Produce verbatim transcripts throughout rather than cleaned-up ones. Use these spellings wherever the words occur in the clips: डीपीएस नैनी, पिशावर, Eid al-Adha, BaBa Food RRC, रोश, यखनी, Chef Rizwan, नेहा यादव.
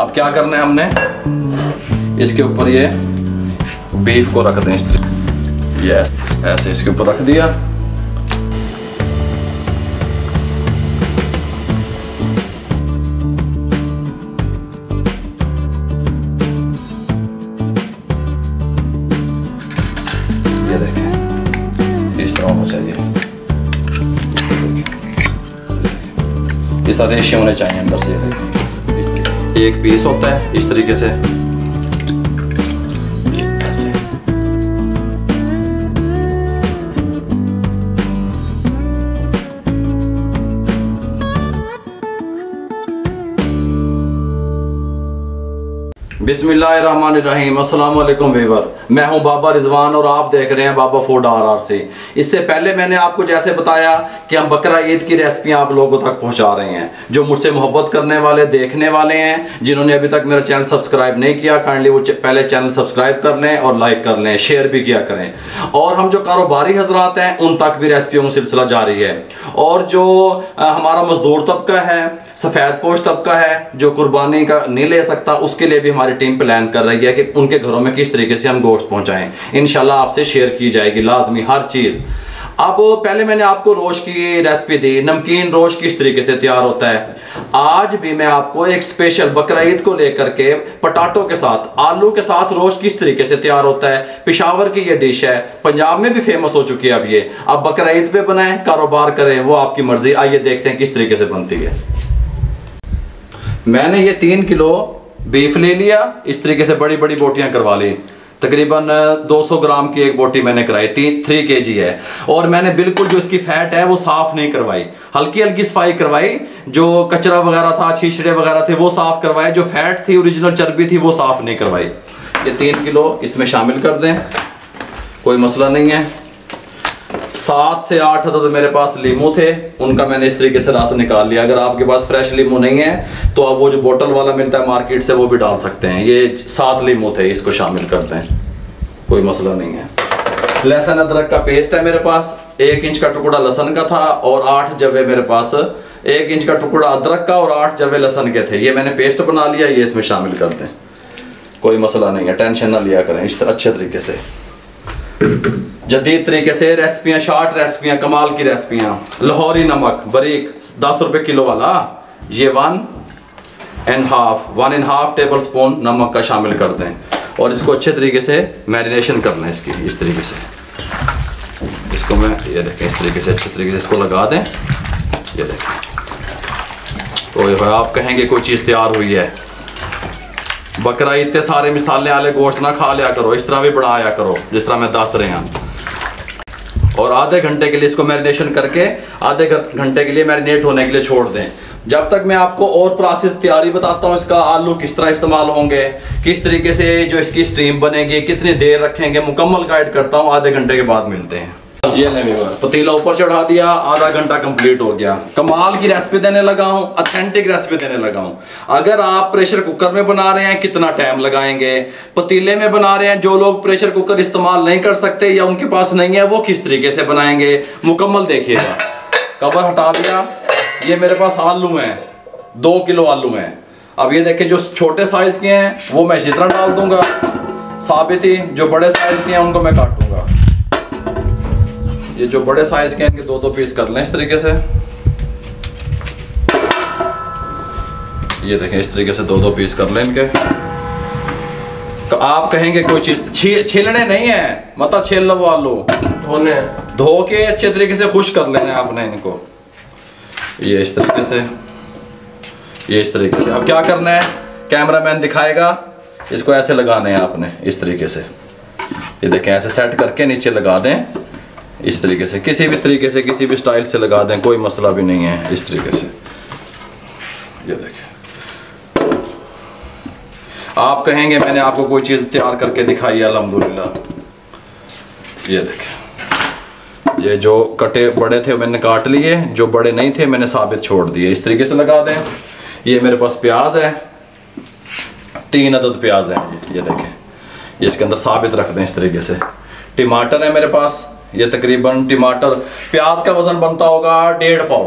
अब क्या करना है, हमने इसके ऊपर ये बीफ को रख दें इस तरह, ये ऐसे इसके ऊपर रख दिया। ये देखें इस तरह होना चाहिए, इस तरह रेशे होने चाहिए अंदर से। ये देखें एक पीस होता है इस तरीके से, ऐसे बिस्मिल्लाहिर्रहमानिर्रहीम। अस्सलाम वालेकुम व्यूअर, मैं हूं बाबा रिजवान और आप देख रहे हैं Baba food R R C. इससे पहले मैंने आपको जैसे बताया कि हम बकरा ईद की रेसिपियां आप लोगों तक पहुंचा रहे हैं। जो मुझसे मोहब्बत करने वाले, देखने वाले हैं, जिन्होंने अभी तक मेरा चैनल सब्सक्राइब नहीं किया, काइंडली वो पहले चैनल सब्सक्राइब कर लें और लाइक कर लें, शेयर भी किया करें। और हम जो कारोबारी हजरात हैं उन तक भी रेसिपियों का सिलसिला जारी है। और जो हमारा मजदूर तबका है, सफ़ेद पोश तबका है, जो कुर्बानी का नहीं ले सकता, उसके लिए भी हमारी टीम प्लान कर रही है कि उनके घरों में किस तरीके से हम गोश्त पहुँचाएँ। इंशाल्लाह आपसे शेयर की जाएगी लाजमी हर चीज़। अब पहले मैंने आपको रोश की रेसिपी दी, नमकीन रोश किस तरीके से तैयार होता है। आज भी मैं आपको एक स्पेशल बकरा ईद को लेकर के पटाटो के साथ, आलू के साथ रोश किस तरीके से तैयार होता है। पिशावर की ये डिश है, पंजाब में भी फेमस हो चुकी है। अब ये अब बकरा ईद पे बनाएं, कारोबार करें, वो आपकी मर्जी। आइए देखते हैं किस तरीके से बनती है। मैंने ये तीन किलो बीफ ले लिया, इस तरीके से बड़ी बड़ी बोटियां करवा ली। तकरीबन दो सौ ग्राम की एक बोटी मैंने कराई, तीन थ्री के जी है। और मैंने बिल्कुल जो इसकी फैट है वो साफ़ नहीं करवाई, हल्की हल्की सफाई करवाई। जो कचरा वगैरह था, छीछड़े वगैरह थे, वो साफ़ करवाए। जो फैट थी, ओरिजिनल चर्बी थी, वो साफ़ नहीं करवाई। ये तीन किलो इसमें शामिल कर दें, कोई मसला नहीं है। सात से आठ अदद मेरे पास लीमू थे, उनका मैंने इस तरीके से रस निकाल लिया। अगर आपके पास फ्रेश लीमू नहीं है तो आप वो जो बोतल वाला मिलता है मार्केट से, वो भी डाल सकते हैं। ये सात लीमू थे, इसको शामिल करते हैं, कोई मसला नहीं है। लहसुन अदरक का पेस्ट है मेरे पास, एक इंच का टुकड़ा लहसुन का था और आठ जवे मेरे पास, एक इंच का टुकड़ा अदरक का और आठ जवे लहसुन के थे। ये मैंने पेस्ट बना लिया, ये इसमें शामिल करते हैं, कोई मसला नहीं है। टेंशन ना लिया करें, इस तरह अच्छे तरीके से जदीद तरीके से रेसिपियाँ, शार्ट रेसिपियाँ, कमाल की रेसिपियाँ। लाहौरी नमक बारीक दस रुपये किलो वाला, ये one and half one and half tablespoon नमक का शामिल कर दें और इसको अच्छे तरीके से मैरिनेशन करना है इसकी। इस तरीके से इसको मैं ये देखें इस तरीके से अच्छे तरीके से इसको लगा दें। ये देखें, तो ये आप कहेंगे कोई चीज़ तैयार हुई है। बकरा इतने सारे मिसाले वाले गोश्त ना खा लिया करो, इस तरह भी बढ़ाया करो जिस तरह मैं दस रहे हैं। और आधे घंटे के लिए इसको मैरिनेशन करके आधे घंटे के लिए मैरिनेट होने के लिए छोड़ दें, जब तक मैं आपको और प्रोसेस तैयारी बताता हूँ इसका। आलू किस तरह इस्तेमाल होंगे, किस तरीके से जो इसकी स्टीम बनेगी, कितनी देर रखेंगे, मुकम्मल गाइड करता हूँ। आधे घंटे के बाद मिलते हैं। ये पतीला ऊपर चढ़ा दिया, आधा घंटा कंप्लीट हो गया। कमाल की रेसिपी देने लगा हूँ, ऑथेंटिक रेसिपी देने लगा हूँ। अगर आप प्रेशर कुकर में बना रहे हैं कितना टाइम लगाएंगे, पतीले में बना रहे हैं, जो लोग प्रेशर कुकर इस्तेमाल नहीं कर सकते या उनके पास नहीं है वो किस तरीके से बनाएंगे, मुकम्मल देखिएगा। कवर हटा दिया। ये मेरे पास आलू हैं, दो किलो आलू हैं। अब ये देखें, जो छोटे साइज के हैं वो मैं इसी तरह डाल दूंगा साबित ही, जो बड़े साइज के हैं उनको मैं काट दूंगा। ये जो बड़े साइज के हैं इनके दो दो पीस कर लें इस तरीके से। ये देखें इस तरीके से दो दो पीस कर लें इनके। तो आप कहेंगे कोई चीज छीलने नहीं है, मत छील लो आलू, धोने धो के अच्छे तरीके से खुश कर लेना आपने इनको। ये इस तरीके से, ये इस तरीके से। अब क्या करना है, कैमरामैन दिखाएगा, इसको ऐसे लगाना है आपने इस तरीके से। ये देखें ऐसे सेट करके नीचे लगा दें इस तरीके से, किसी भी तरीके से, किसी भी स्टाइल से लगा दें, कोई मसला भी नहीं है। इस तरीके से ये देखें। आप कहेंगे मैंने आपको कोई चीज़ तैयार करके दिखाई है, अल्हम्दुलिल्लाह। ये देखें, ये जो कटे बड़े थे मैंने काट लिए, जो बड़े नहीं थे मैंने साबित छोड़ दिए। इस तरीके से लगा दें। ये मेरे पास प्याज है, तीन अदद प्याज हैं ये, ये देखें, इसके अंदर साबित रख दें इस तरीके से। टमाटर है मेरे पास, ये तकरीबन टमाटर प्याज का वज़न बनता होगा डेढ़ पाव,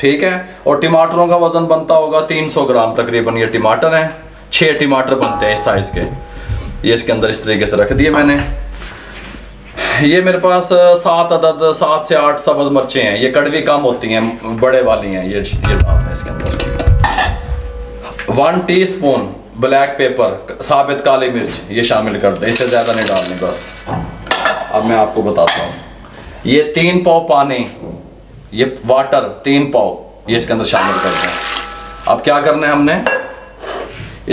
ठीक है, और टमाटरों का वज़न बनता होगा तीन सौ ग्राम तकरीबन। ये टमाटर हैं, छह टमाटर बनते हैं इस साइज के। ये इसके अंदर इस तरीके से रख दिए मैंने। ये मेरे पास सात अदद सात से आठ सब्ज मिर्चें हैं, ये कड़वी कम होती हैं, बड़े वाली हैं। ये ये डालते हैं इसके अंदर। वन टीस्पून ब्लैक पेपर साबित काली मिर्च ये शामिल कर दें, इससे ज़्यादा नहीं डालनी। बस अब मैं आपको बताता हूँ। ये तीन पाव पानी, ये वाटर तीन पाव ये इसके अंदर शामिल कर दें। अब क्या करना है हमने,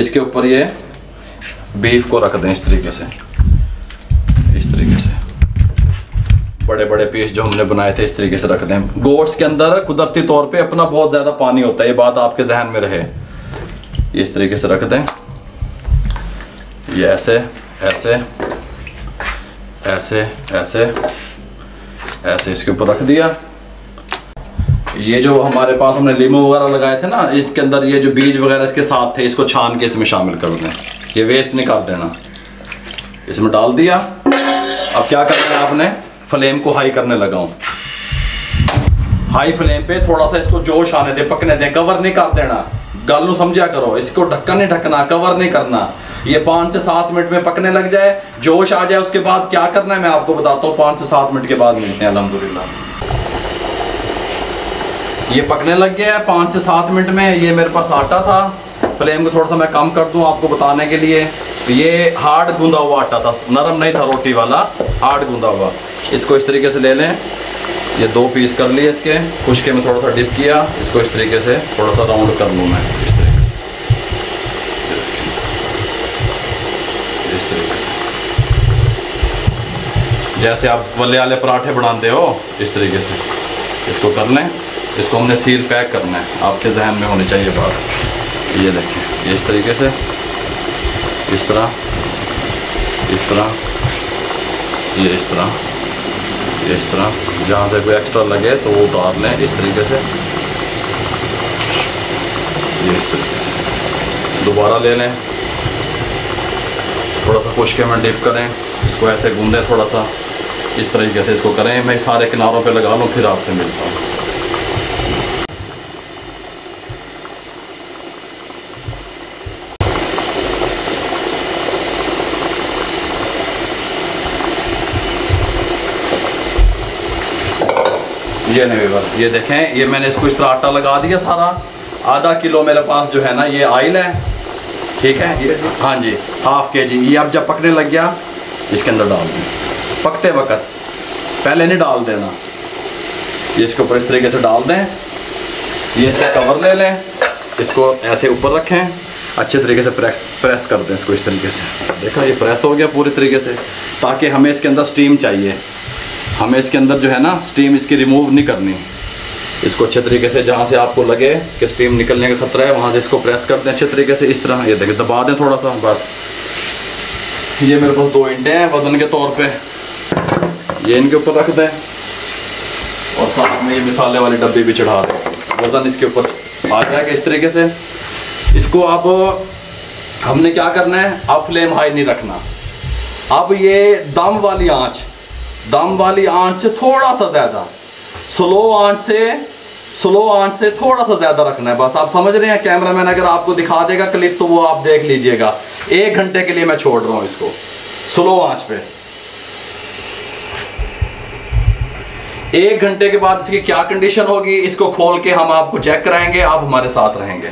इसके ऊपर ये बीफ को रख दें इस तरीके से, इस तरीके से बड़े बड़े पीस जो हमने बनाए थे इस तरीके से रख दें। गोश्त के अंदर कुदरती तौर पे अपना बहुत ज़्यादा पानी होता है, ये बात आपके जहन में रहे। इस तरीके से रख दें, ये ऐसे ऐसे ऐसे ऐसे ऐसे इसके ऊपर रख दिया। ये जो हमारे पास हमने लीमू वगैरह लगाए थे ना, इसके अंदर ये जो बीज वगैरह इसके साथ थे, इसको छान के इसमें शामिल कर दें, ये वेस्ट नहीं कर देना। इसमें डाल दिया। अब क्या करना है आपने, फ्लेम को हाई करने लगा हूं। हाई फ्लेम पे थोड़ा सा इसको जोश आने दें, पकने दें, कवर नहीं कर देना। गल नू समझा करो, इसको ढक्कन नहीं ढकना, कवर नहीं करना। ये पाँच से सात मिनट में पकने लग जाए, जोश आ जाए, उसके बाद क्या करना है मैं आपको बताता हूँ। पाँच से सात मिनट के बाद मिलते हैं। अल्हम्दुलिल्लाह ये पकने लग गया है पाँच से सात मिनट में। ये मेरे पास आटा था, फ्लेम को थोड़ा सा मैं कम कर दूँ आपको बताने के लिए। ये हार्ड गूंदा हुआ आटा था, नरम नहीं था रोटी वाला, हार्ड गूंदा हुआ। इसको इस तरीके से ले लें, ये दो पीस कर लिए, इसके खुशके में थोड़ा सा डिप किया, इसको इस तरीके से थोड़ा सा राउंड कर लूँ मैं, इस तरीके से, इस तरीके से, जैसे आप वल्ले वाले पराठे बनाते हो इस तरीके से इसको कर लें। इसको हमने सील पैक करना है, आपके जहन में होनी चाहिए बात। ये देखें, ये इस तरीके से, इस तरह, इस तरह, ये इस तरह, इस तरह, जहाँ से कोई एक्स्ट्रा लगे तो वो उतार लें इस तरीके से, ये इस तरीके से। दोबारा ले लें, थोड़ा सा खुशके में डिप करें, इसको ऐसे गूंदें थोड़ा सा, इस तरीके से इसको करें। मैं सारे किनारों पे लगा लूँ, फिर आपसे मिलता हूँ। ये नहीं वीवर, ये देखें, ये मैंने इसको इस तरह आटा लगा दिया सारा। आधा किलो मेरे पास जो है ना ये ऑयल है, ठीक है, ये हाँ जी हाफ के जी। ये अब जब पकने लग गया इसके अंदर डाल दें, पकते वक्त पहले नहीं डाल देना। ये इसके ऊपर इस तरीके से डाल दें, ये इसका कवर ले लें, इसको ऐसे ऊपर रखें, अच्छे तरीके से प्रेस प्रेस कर दें इसको इस तरीके से। देखो ये प्रेस हो गया पूरी तरीके से, ताकि हमें इसके अंदर स्टीम चाहिए, हमें इसके अंदर जो है ना स्टीम इसकी रिमूव नहीं करनी। इसको अच्छे तरीके से जहाँ से आपको लगे कि स्टीम निकलने का खतरा है वहाँ से इसको प्रेस कर दें अच्छे तरीके से, इस तरह। ये देखिए दबा दें थोड़ा सा, बस। ये मेरे पास दो इंटे हैं वज़न के तौर पे, ये इनके ऊपर रख दें और साथ में ये मिसाले वाली डब्बी भी चढ़ा दें, वज़न इसके ऊपर आ जाएगा इस तरीके से। इसको आप, हमने क्या करना है, अब फ्लेम हाई नहीं रखना। अब ये दम वाली आँच, दम वाली आंच से थोड़ा सा ज़्यादा, स्लो आंच से स्लो आंच से थोड़ा सा ज़्यादा रखना है, बस। आप समझ रहे हैं, कैमरामैन अगर आपको दिखा देगा क्लिप तो वो आप देख लीजिएगा। एक घंटे के लिए मैं छोड़ रहा हूँ इसको स्लो आंच पे। एक घंटे के बाद इसकी क्या कंडीशन होगी, इसको खोल के हम आपको चेक कराएंगे, आप हमारे साथ रहेंगे।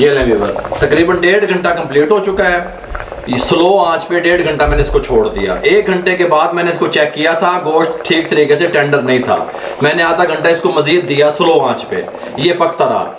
ये लें व्यूअर, तकरीबन डेढ़ घंटा कंप्लीट हो चुका है। ये स्लो आंच पे डेढ़ घंटा मैंने इसको छोड़ दिया। एक घंटे के बाद मैंने इसको चेक किया था, गोश्त ठीक तरीके से टेंडर नहीं था। मैंने आधा घंटा इसको मज़ीद दिया स्लो आंच पे, ये पकता रहा।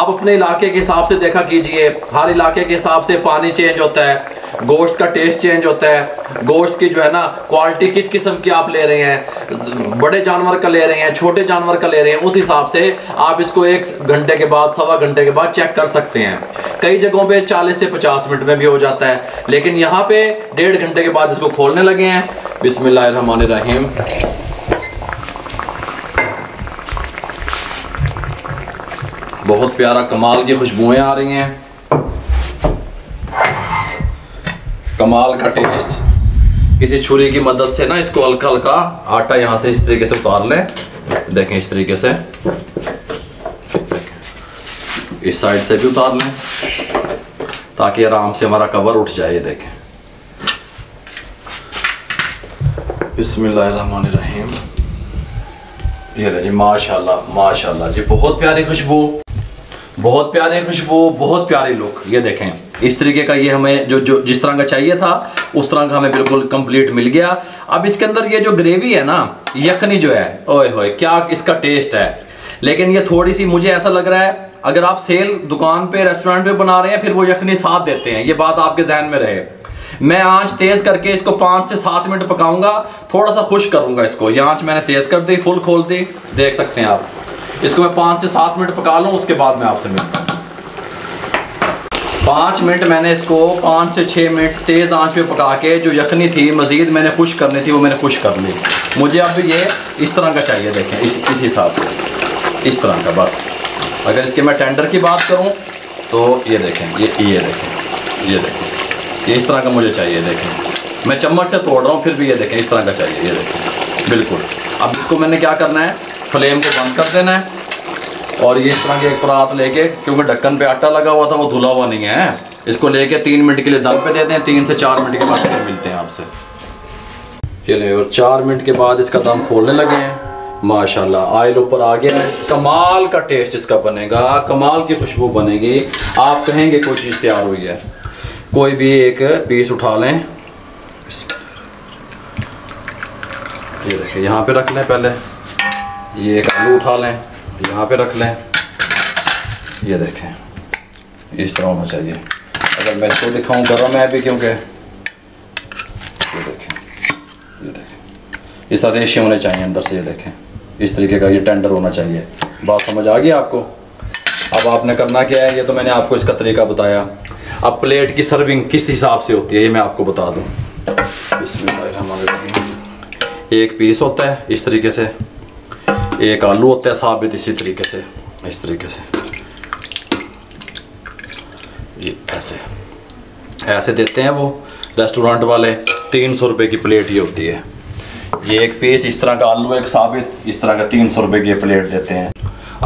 आप अपने इलाके के हिसाब से देखा कीजिए, हर इलाके के हिसाब से पानी चेंज होता है, गोश्त का टेस्ट चेंज होता है, गोश्त की जो है ना क्वालिटी किस किस्म की आप ले रहे हैं, बड़े जानवर का ले रहे हैं, छोटे जानवर का ले रहे हैं, उस हिसाब से आप इसको एक घंटे के बाद, सवा घंटे के बाद चेक कर सकते हैं। कई जगहों पे चालीस से पचास मिनट में भी हो जाता है, लेकिन यहाँ पे डेढ़ घंटे के बाद इसको खोलने लगे हैं। बिस्मिल्लाहिर्रहमानिर्रहीम, बहुत प्यारा कमाल की खुशबुएं आ रही हैं। कमाल का टेस्ट। किसी छुरी की मदद से ना इसको हल्का हल्का आटा यहाँ से इस तरीके से उतार लें। देखें इस तरीके से, इस साइड से भी उतार लें ताकि आराम से हमारा कवर उठ जाए। देखें बिस्मिल्लाहिर्रहमानिर्रहीम। ये रही माशाल्लाह माशाल्लाह जी, बहुत प्यारी खुशबू, बहुत प्यारी खुशबू, बहुत प्यारे लुक। ये देखें इस तरीके का, ये हमें जो जो जिस तरह का चाहिए था उस तरह का हमें बिल्कुल कंप्लीट मिल गया। अब इसके अंदर ये जो ग्रेवी है ना, यखनी जो है, ओए होए क्या इसका टेस्ट है। लेकिन ये थोड़ी सी मुझे ऐसा लग रहा है, अगर आप सेल दुकान पे रेस्टोरेंट पे बना रहे हैं फिर वो यखनी साथ देते हैं, ये बात आपके जहन में रहे। मैं आंच तेज़ करके इसको पाँच से सात मिनट पकाऊंगा, थोड़ा सा खुश करूंगा इसको। ये आंच मैंने तेज़ कर दी, फुल खोल दी, देख सकते हैं आप। इसको मैं पाँच से सात मिनट पका लूँ, उसके बाद मैं आपसे मिलता हूँ। पाँच मिनट मैंने इसको पाँच से छः मिनट तेज़ आंच पे पका के जो यखनी थी मज़ीद मैंने खुश करनी थी वो मैंने खुश कर ली। मुझे अब ये इस तरह का चाहिए, देखें इस इस हिसाब से, इस तरह का बस। अगर इसके मैं टेंडर की बात करूं तो ये देखें, ये ये देखें, ये देखें, ये इस तरह का मुझे चाहिए। देखें मैं चम्मच से तोड़ रहा हूँ फिर भी ये देखें इस तरह का चाहिए। ये देखें बिल्कुल। अब इसको मैंने क्या करना है, फ्लेम को बंद कर देना है और ये इस तरह की एक परात लेके, क्योंकि ढक्कन पे आटा लगा हुआ था वो धुला हुआ नहीं है, इसको लेके तीन मिनट के लिए दम पे देते हैं। तीन से चार मिनट के बाद फिर मिलते हैं आपसे। चलिए, और चार मिनट के बाद इसका दम खोलने लगे हैं। माशाल्लाह आयल ऊपर आ गया है। कमाल का टेस्ट इसका बनेगा, कमाल की खुशबू बनेगी। आप कहेंगे कोई चीज़ तैयार हुई है। कोई भी एक पीस उठा लें, ये देखिए यहाँ पर रख लें पहले। ये एक आलू उठा लें, यहाँ पे रख लें। ये देखें इस तरह होना चाहिए। अगर मैं इसको दिखाऊँ, गर्म है भी क्योंकि, ये देखें ये देखें इस तरह रेशे होने चाहिए अंदर से। ये देखें इस तरीके का, ये टेंडर होना चाहिए। बात समझ आ गई आपको। अब आपने करना क्या है, ये तो मैंने आपको इसका तरीका बताया। अब प्लेट की सर्विंग किस हिसाब से होती है ये मैं आपको बता दूँ। बिस्मिल्लाहिर्रहमानिर्रहीम। एक पीस होता है इस तरीके से, एक आलू होता है साबित इसी तरीके से, इस तरीके से, ये ऐसे ऐसे देते हैं वो रेस्टोरेंट वाले। तीन सौ रुपये की प्लेट ये होती है। ये एक पीस इस तरह का आलू, एक साबित इस तरह का, तीन सौ रुपये की प्लेट देते हैं।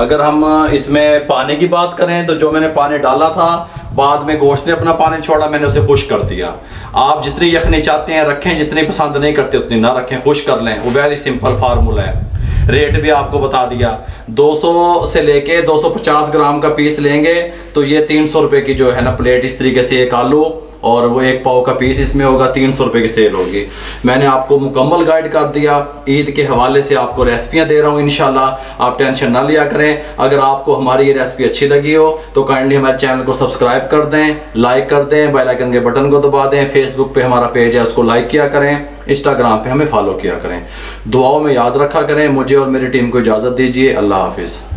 अगर हम इसमें पानी की बात करें तो जो मैंने पानी डाला था बाद में गोश्त ने अपना पानी छोड़ा, मैंने उसे खुश कर दिया। आप जितनी यखनी चाहते हैं रखें, जितनी पसंद नहीं करते उतनी ना रखें, खुश कर लें। वो वेरी सिंपल फार्मूला है। रेट भी आपको बता दिया, दो सौ से लेके दो सौ पचास ग्राम का पीस लेंगे तो ये तीन सौ रुपये की जो है ना प्लेट इस तरीके से, एक आलू और वो एक पाव का पीस इसमें होगा, तीन सौ रुपये की सेल होगी। मैंने आपको मुकम्मल गाइड कर दिया, ईद के हवाले से आपको रेसिपियाँ दे रहा हूँ। इंशाल्लाह आप टेंशन ना लिया करें। अगर आपको हमारी ये रेसिपी अच्छी लगी हो तो काइंडली हमारे चैनल को सब्सक्राइब कर दें, लाइक कर दें, बेल आइकन के बटन को दबा दें। फेसबुक पे हमारा पेज है, उसको लाइक किया करें, इंस्टाग्राम पर हमें फॉलो किया करें। दुआओं में याद रखा करें। मुझे और मेरी टीम को इजाज़त दीजिए। अल्लाह हाफिज़।